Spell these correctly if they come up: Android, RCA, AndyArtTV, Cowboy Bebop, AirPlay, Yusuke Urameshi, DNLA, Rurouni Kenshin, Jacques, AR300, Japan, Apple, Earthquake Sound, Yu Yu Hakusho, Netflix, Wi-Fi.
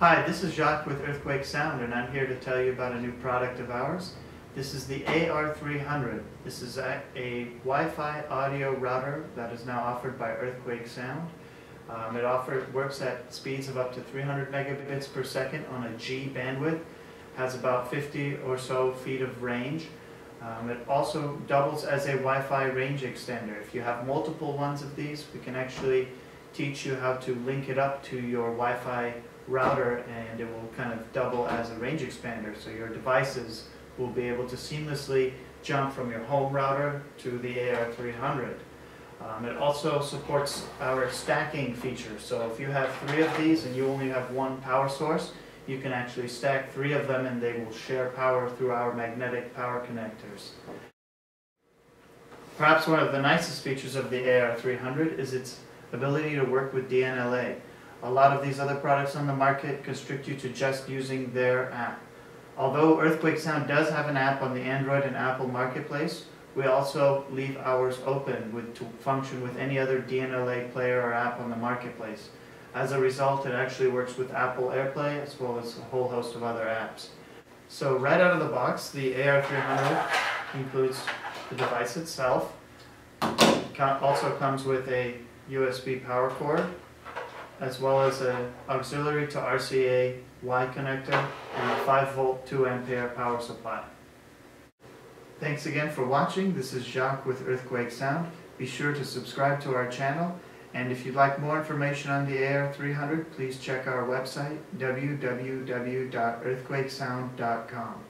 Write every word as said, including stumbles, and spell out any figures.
Hi, this is Jacques with Earthquake Sound, and I'm here to tell you about a new product of ours. This is the A R three hundred. This is a, a Wi-Fi audio router that is now offered by Earthquake Sound. Um, it offer, works at speeds of up to three hundred megabits per second on a G bandwidth, has about fifty or so feet of range. Um, it also doubles as a Wi-Fi range extender. If you have multiple ones of these, we can actually teach you how to link it up to your Wi-Fi router, and it will kind of double as a range expander, so your devices will be able to seamlessly jump from your home router to the A R three hundred. Um, it also supports our stacking feature, so if you have three of these and you only have one power source, you can actually stack three of them and they will share power through our magnetic power connectors. Perhaps one of the nicest features of the A R three hundred is its ability to work with D N L A. A lot of these other products on the market constrict you to just using their app. Although Earthquake Sound does have an app on the Android and Apple marketplace, we also leave ours open with, to function with any other D N L A player or app on the marketplace. As a result, it actually works with Apple AirPlay as well as a whole host of other apps. So right out of the box, the A R three hundred includes the device itself. It also comes with a U S B power cord, as well as an auxiliary to R C A Y connector and a five volt two ampere power supply. Thanks again for watching. This is Jacques with Earthquake Sound. Be sure to subscribe to our channel, and if you'd like more information on the A R three hundred, please check our website w w w dot earthquake sound dot com.